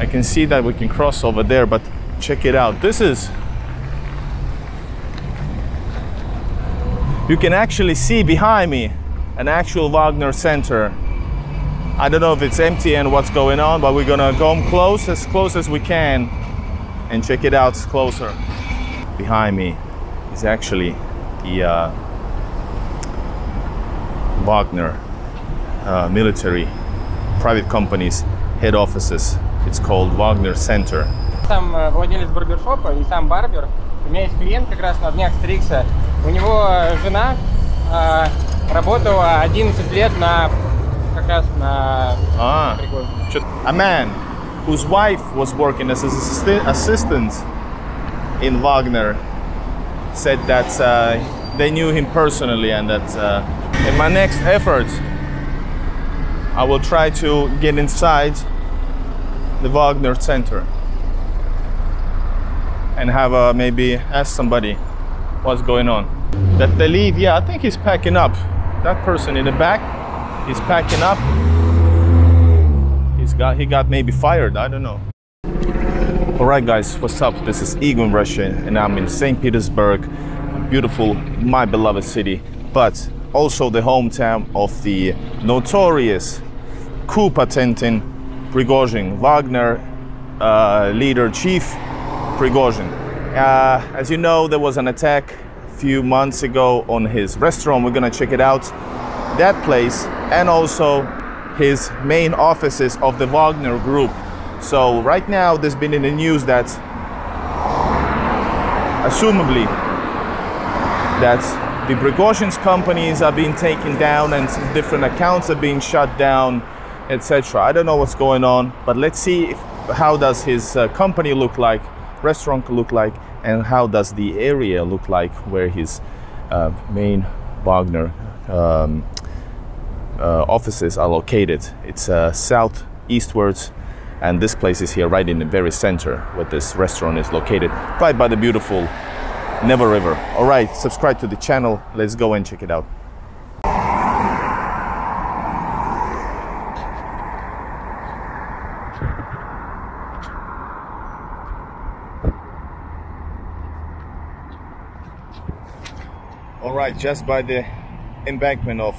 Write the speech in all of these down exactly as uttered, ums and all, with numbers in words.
I can see that we can cross over there, but check it out. This is... You can actually see behind me an actual Wagner center. I don't know if it's empty and what's going on, but we're gonna go close, as close as we can, and check it out closer. Behind me is actually the uh, Wagner uh, military private company's head offices. It's called Wagner Center. Сам владелец барбершопа и сам барбер. У меня есть клиент, как раз на днях стригся. У него жена э, работала одиннадцать лет на, как раз на ah. Пригожина. A man whose wife was working as an assist assistant in Wagner said that uh, they knew him personally, and that uh, in my next efforts I will try to get inside the Wagner Center and have a, maybe ask somebody what's going on. That they leave, yeah, I think he's packing up. That person in the back is packing up. He's got, he got maybe fired, I don't know. All right guys, what's up? This is Igor in Russia, and I'm in Saint Petersburg, beautiful, my beloved city, but also the hometown of the notorious coup attempting Prigozhin, Wagner uh, leader chief Prigozhin. Uh, as you know, there was an attack a few months ago on his restaurant. We're gonna check it out, that place, and also his main offices of the Wagner Group. So right now there's been in the news that assumably that the Prigozhin's companies are being taken down and different accounts are being shut down, et cetera. I don't know what's going on, but let's see if, how does his uh, company look like, restaurant look like, and how does the area look like where his uh, main Wagner um, uh, offices are located. It's uh, south eastwards, and this place is here right in the very center where this restaurant is located, right by the beautiful Neva river. All right, subscribe to the channel, let's go and check it out. Alright, just by the embankment of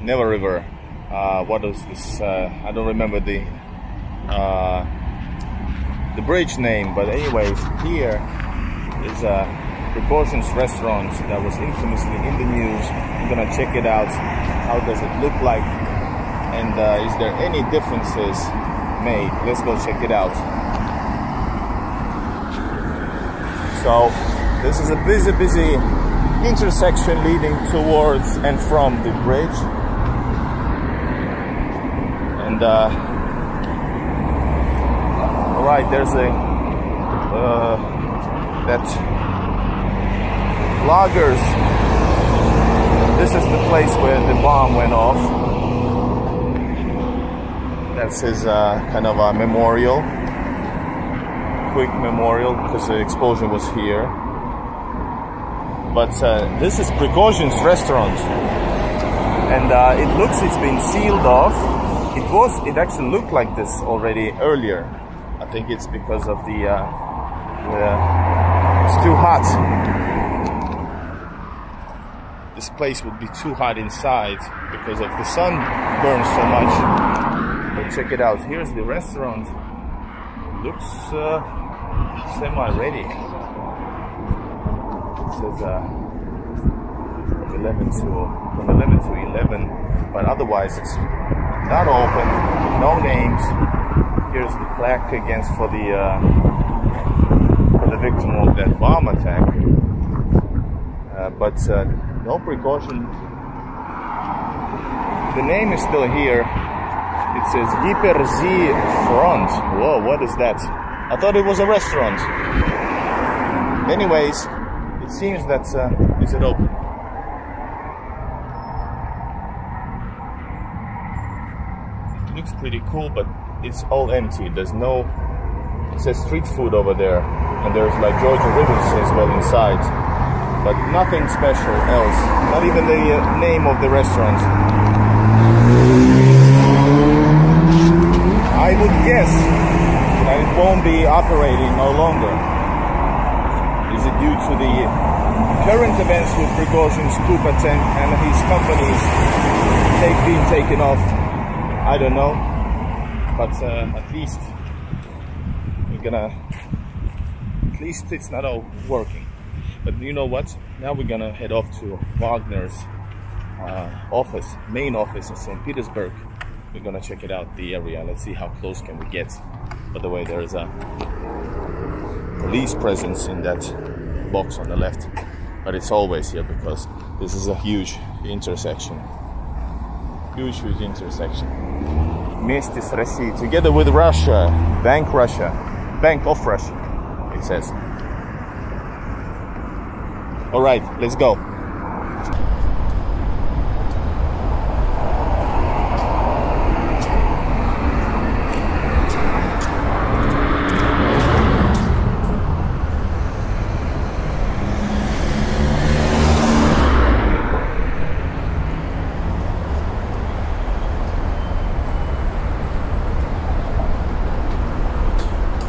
Neva River, uh, what is this, uh, I don't remember the uh, the bridge name, but anyways, here is a Prigozhin's restaurant that was infamously in the news. I'm gonna check it out, how does it look like, and uh, is there any differences made? Let's go check it out. So, this is a busy, busy intersection leading towards and from the bridge, and uh, all right, there's a uh, that loggers. This is the place where the bomb went off. That's his uh, kind of a memorial, quick memorial, because the explosion was here. But uh, this is Prigozhin's restaurant, and uh, it looks it's been sealed off. It was, it actually looked like this already earlier. I think it's because of the, uh, the it's too hot. This place would be too hot inside because of the sun burns so much. But check it out. Here's the restaurant. It looks uh, semi-ready. It says uh, from eleven to from eleven to eleven, but otherwise it's not open. No names. Here's the plaque against for the uh, for the victim of that bomb attack. Uh, but uh, no precaution. The name is still here. It says Hyper Z Front. Whoa, what is that? I thought it was a restaurant. Anyways. It seems that uh, is it open? It looks pretty cool, but it's all empty. There's no. It says street food over there, and there's like Georgia ribbons as well inside, but nothing special else. Not even the uh, name of the restaurant. I would guess and it won't be operating no longer. Is it due to the current events with Prigozhin's coup attempt and his companies take, being taken off? I don't know, but uh, at least we're gonna, at least it's not all working. But you know what? Now we're gonna head off to Wagner's uh, office, main office in Saint Petersburg. We're gonna check it out, the area. Let's see how close can we get. By the way, there is a police presence in that box on the left, but it's always here because this is a huge intersection. Huge, huge intersection. Вместе с Россией, together with Russia, Bank Russia, Bank of Russia, it says. All right, let's go.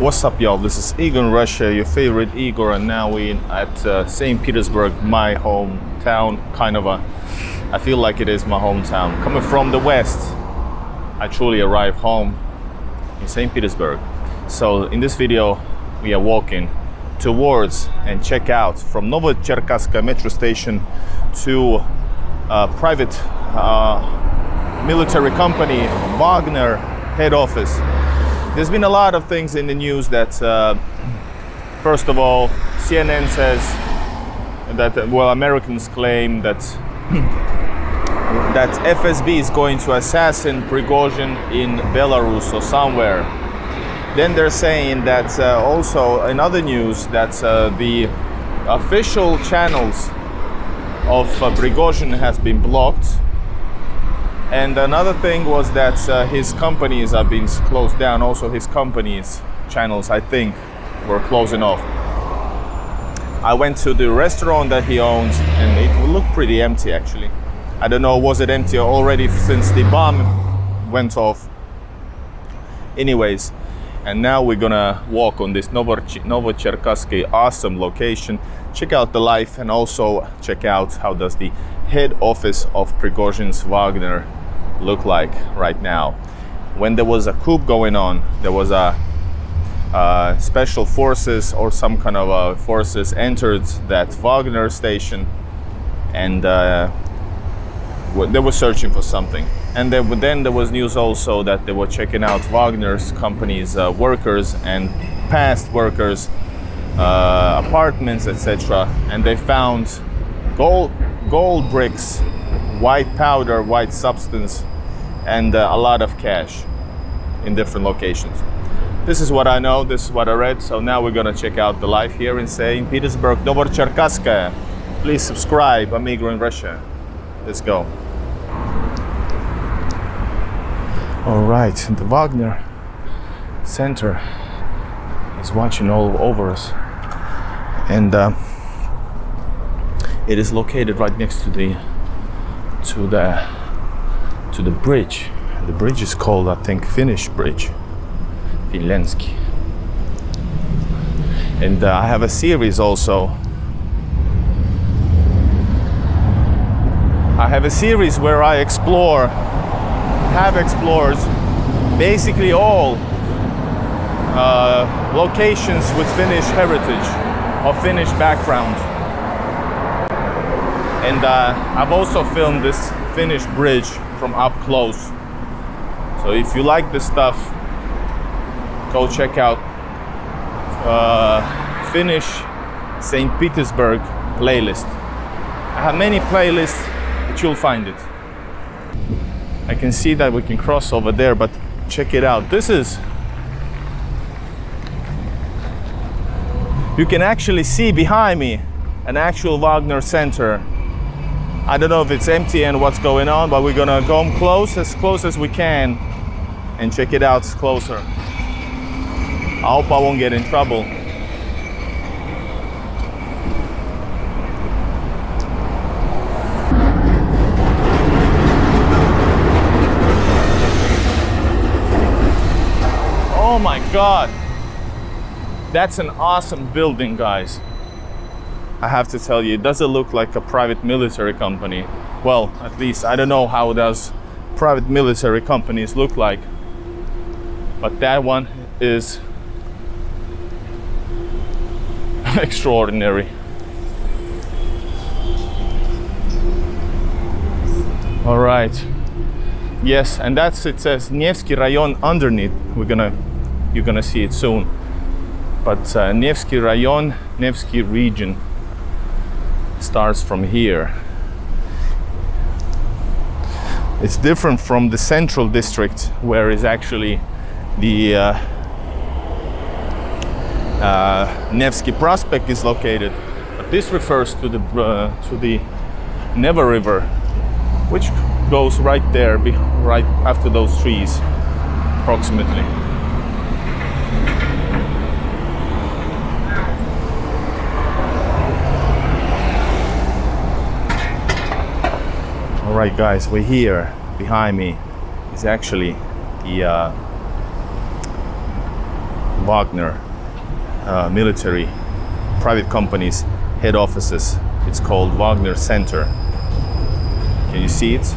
What's up, y'all? This is Igor in Russia, your favorite Igor, and now we're at uh, Saint Petersburg, my hometown, kind of a... I feel like it is my hometown. Coming from the west, I truly arrived home in Saint Petersburg. So in this video, we are walking towards and check out from Novocherkasskaya metro station to a private uh, military company, Wagner head office. There's been a lot of things in the news that, uh, first of all, C N N says that, well, Americans claim that that F S B is going to assassinate Prigozhin in Belarus or somewhere. Then they're saying that uh, also in other news that uh, the official channels of uh, Prigozhin has been blocked. And another thing was that uh, his companies are being closed down. Also, his companies' channels, I think, were closing off. I went to the restaurant that he owns, and it looked pretty empty, actually. I don't know, was it empty already since the bomb went off? Anyways, and now we're gonna walk on this Novocherkasskaya awesome location, check out the life, and also check out how does the head office of Prigozhin's Wagner look like right now. When there was a coup going on, there was a uh, special forces or some kind of uh, forces entered that Wagner station, and uh, they were searching for something. And there, then there was news also that they were checking out Wagner's company's uh, workers and past workers, uh, apartments, et cetera. And they found gold. Gold bricks, white powder, white substance, and uh, a lot of cash in different locations. This is what I know, this is what I read, so now we're gonna check out the life here in Saint Petersburg, Novocherkasskaya. Please subscribe, I'm Igor in Russia. Let's go. All right, the Wagner Center is watching all over us, and uh, it is located right next to the to the to the bridge. The bridge is called, I think, Finnish bridge, vilenski. And uh, I have a series also. I have a series where I explore, have explored, basically all uh, locations with Finnish heritage or Finnish background. And uh, I've also filmed this Finnish bridge from up close. So if you like this stuff, go check out uh, Finnish Saint Petersburg playlist. I have many playlists, but you'll find it. I can see that we can cross over there, but check it out. This is... You can actually see behind me an actual Wagner Center. I don't know if it's empty and what's going on, but we're gonna go close, as close as we can, and check it out closer. I hope I won't get in trouble. Oh Oh my God. That's an awesome building, guys. I have to tell you, it doesn't look like a private military company. Well, at least I don't know how does private military companies look like. But that one is extraordinary. All right. Yes, and that's it says Nevsky Rayon underneath. We're gonna, you're gonna see it soon. But uh, Nevsky Rayon, Nevsky region starts from here. It's different from the central district, where is actually the uh, uh, Nevsky Prospect is located. But this refers to the uh, to the Neva River, which goes right there, right after those trees, approximately. All right, guys, we're here. Behind me is actually the uh, Wagner uh, military private company's head offices. It's called Wagner Center. Can you see it?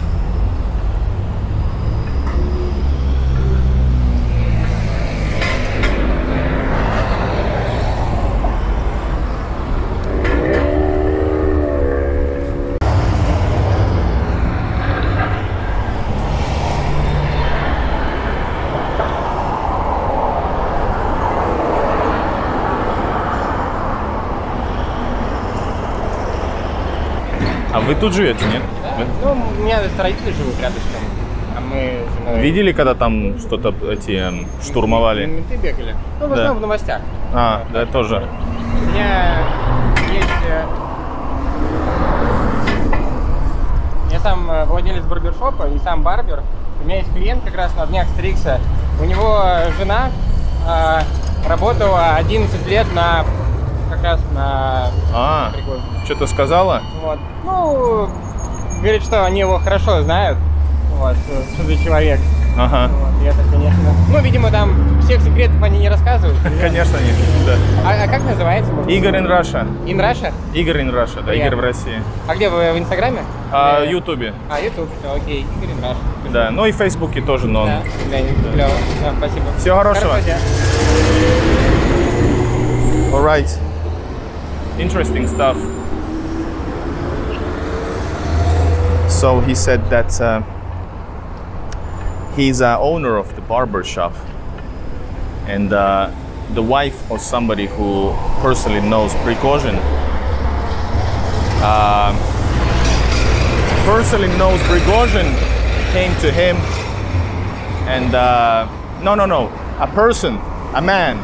Вы тут живете, нет? Да. Вы... Ну, у меня строители живут рядышком, а мы с женой... Видели, когда там что-то эти штурмовали? Менты бегали. Ну, в да. основном в новостях. А, да, да, тоже. У меня есть... Я сам владелец барбершопа и сам барбер. У меня есть клиент как раз на днях стригся. У него жена э, работала одиннадцать лет на... Как раз на... А, что-то сказала? Вот. Ну, говорит, что они его хорошо знают, вот, что за человек. Ага. Вот, я так понятно. Ну, видимо, там всех секретов они не рассказывают. Конечно, нет, да. А, а как называется? Игор in Russia. In Russia? Игор in Russia, да, Игорь в России. А где вы, в Инстаграме? А, в Ютубе. А, Ютуб, окей, Игор in Russia. Да, ну и в Фейсбуке тоже, но... Да, да, да, спасибо. Всего хорошего. All right. Interesting stuff. So he said that uh, he's a owner of the barber shop, and uh, the wife of somebody who personally knows Prigozhin uh, personally knows Prigozhin came to him and uh, no no no a person a man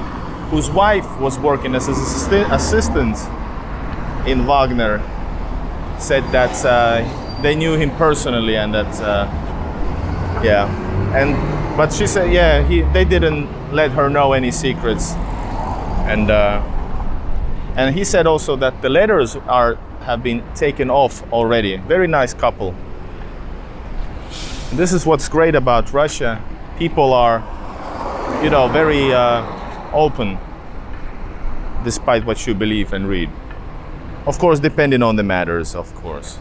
whose wife was working as an assist assistant in Wagner said that uh, they knew him personally, and that uh, yeah, and but she said yeah he they didn't let her know any secrets, and uh, and he said also that the letters are have been taken off already. Very nice couple. And this is what's great about Russia. People are, you know, very uh, open, despite what you believe and read. Of course, depending on the matters, of course.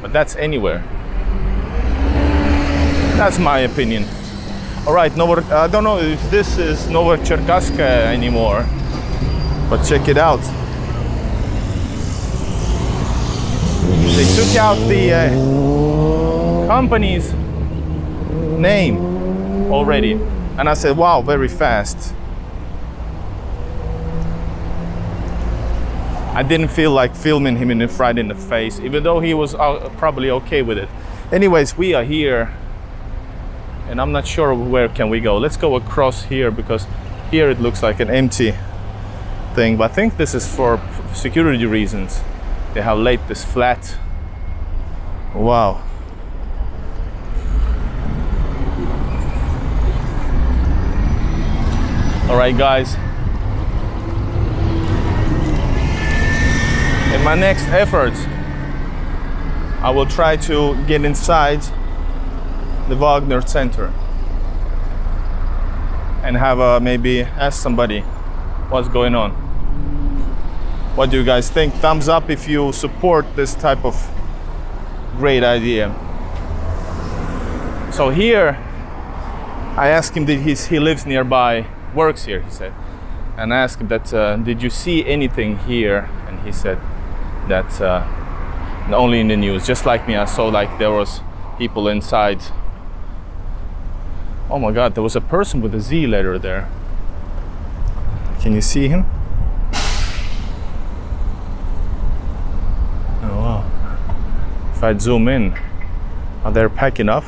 But that's anywhere. That's my opinion. All right, Novo, I don't know if this is Novocherkasskaya anymore, but check it out. They took out the uh, company's name already. And I said, wow, very fast. I didn't feel like filming him in the right in the face, even though he was uh, probably okay with it. Anyways, we are here, and I'm not sure where can we go. Let's go across here, because here it looks like an empty thing. But I think this is for security reasons. They have laid this flat. Wow. All right, guys. In my next efforts, I will try to get inside the Wagner Center. and have a, maybe ask somebody what's going on. What do you guys think? Thumbs up if you support this type of great idea. So here, I asked him that he's, he lives nearby, works here, he said, and I asked him that, uh, did you see anything here? And he said that uh, only in the news, just like me, I saw like there was people inside. Oh my God, there was a person with a Z letter there. Can you see him? Oh wow. If I zoom in, are they packing up?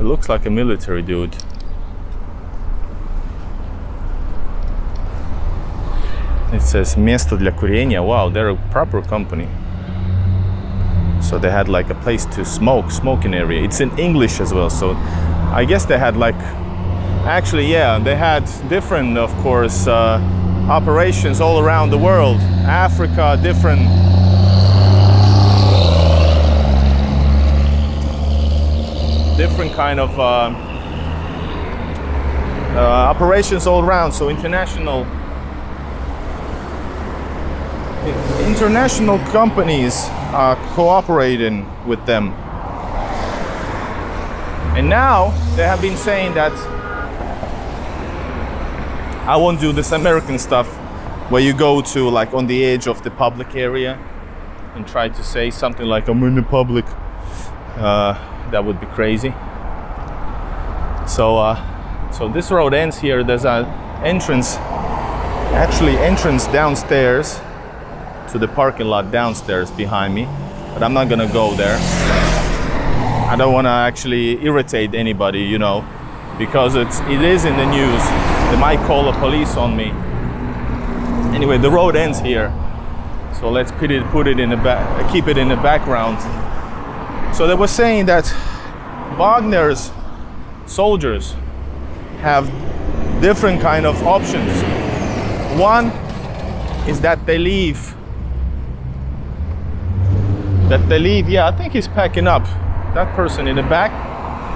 It looks like a military dude. It says место для курения. Wow, they're a proper company. So they had like a place to smoke, smoking area. It's in English as well, so I guess they had like, actually, yeah, they had different, of course, uh, operations all around the world. Africa, different. Different kind of uh, uh, operations all around, so international. International companies are cooperating with them. And now they have been saying that I won't do this American stuff where you go to like on the edge of the public area and try to say something like I'm in the public. Uh, that would be crazy. So, uh, so this road ends here. There's an entrance, actually entrance downstairs to the parking lot downstairs behind me, but I'm not gonna go there. I don't want to actually irritate anybody, you know, because it's it is in the news. They might call the police on me. Anyway, the road ends here, so let's put it put it in the back, keep it in the background. So they were saying that Wagner's soldiers have different kind of options. One is that they leave. That they leave, yeah, I think he's packing up. That person in the back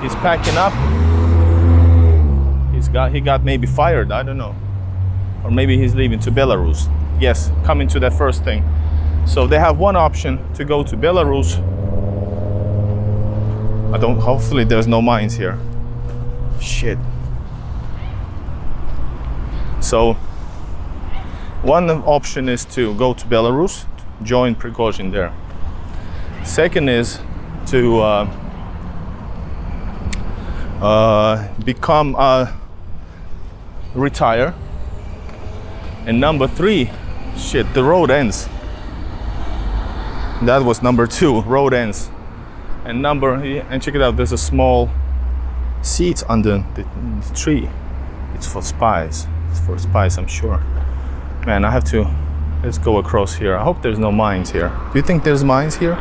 is packing up. He's got, he got maybe fired, I don't know. Or maybe he's leaving to Belarus. Yes, coming to that first thing. So they have one option to go to Belarus. I don't, hopefully there's no mines here. Shit. So one option is to go to Belarus, to join Prigozhin there. Second is to uh, uh, become uh, retire. And number three, shit, the road ends. That was number two, road ends. And number, and check it out, there's a small seat under the, the tree. It's for spies. It's for spies, I'm sure. Man, I have to, let's go across here. I hope there's no mines here. Do you think there's mines here?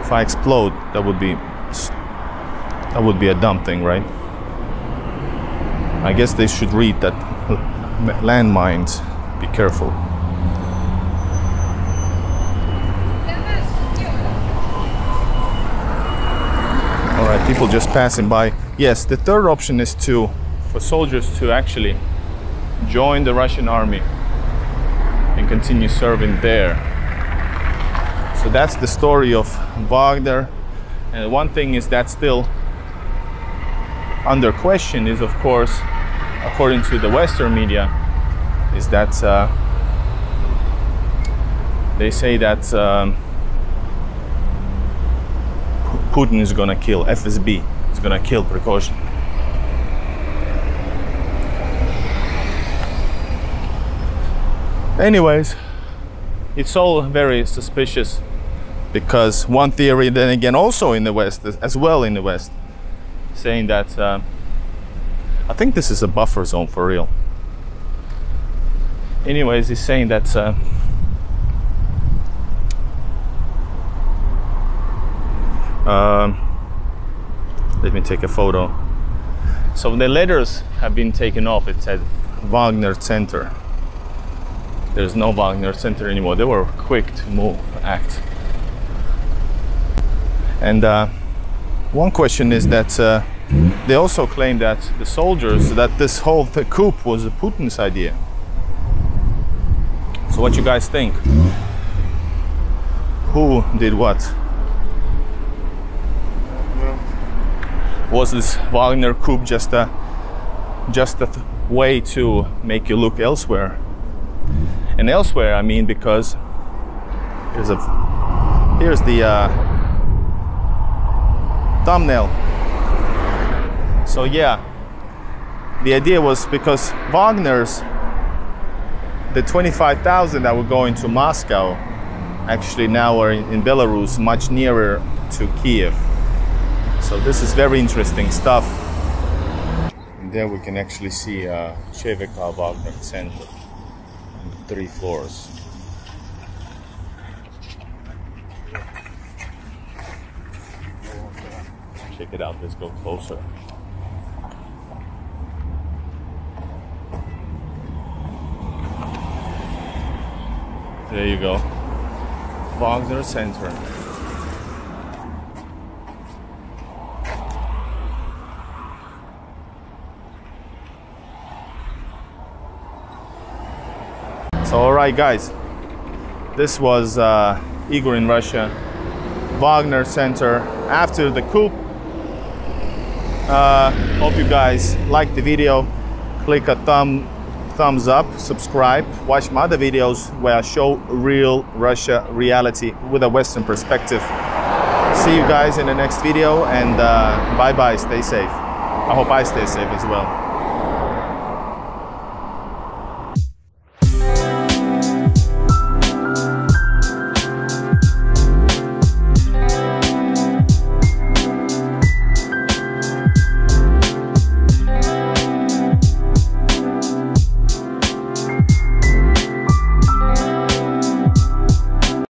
If I explode, that would be that would be a dumb thing, right? I guess they should read that landmines. Be careful. All right, people just passing by. Yes, the third option is to for soldiers to actually join the Russian army and continue serving there. So that's the story of Wagner, and one thing is that still under question is, of course, according to the Western media, is that uh, they say that um, Putin is gonna kill, F S B is gonna kill Prigozhin. Anyways, it's all very suspicious. Because one theory then again also in the West, as well in the West, saying that uh, I think this is a buffer zone for real. Anyways, he's saying that uh, um, let me take a photo. So the letters have been taken off. It said Wagner Center. There's no Wagner Center anymore. They were quick to move, act. And uh, one question is that uh, They also claim that the soldiers, that this whole coup was Putin's idea. So what you guys think? Who did what? Was this Wagner coup just a just a way to make you look elsewhere? And elsewhere, I mean, because here's a here's the uh, thumbnail. So yeah, the idea was because Wagner's, the twenty-five thousand that were going to Moscow, actually now are in, in Belarus, much nearer to Kiev. So this is very interesting stuff. And there we can actually see uh, Chevika Wagner Center, three floors. Check it out, let's go closer. There you go, Wagner Center. So, all right, guys, this was uh, Igor in Russia, Wagner Center after the coup. Uh, hope you guys liked the video. Click a thumb. Thumbs up, subscribe, watch my other videos where I show real Russia reality with a Western perspective. See you guys in the next video, and uh, bye bye, stay safe. I hope I stay safe as well.